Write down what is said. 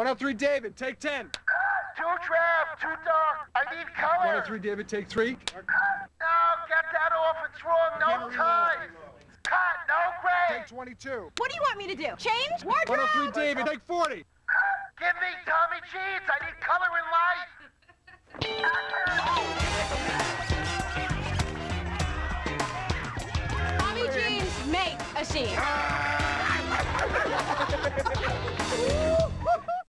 103 David, take 10. Too drab, too dark. I need color. 103 David, take 3. No, get that off. It's wrong. No tie. Cut, no gray. Take 22. What do you want me to do? Change? Wardrobe? 103 David, take 40. Give me Tommy jeans. I need color in life. Tommy jeans make a scene.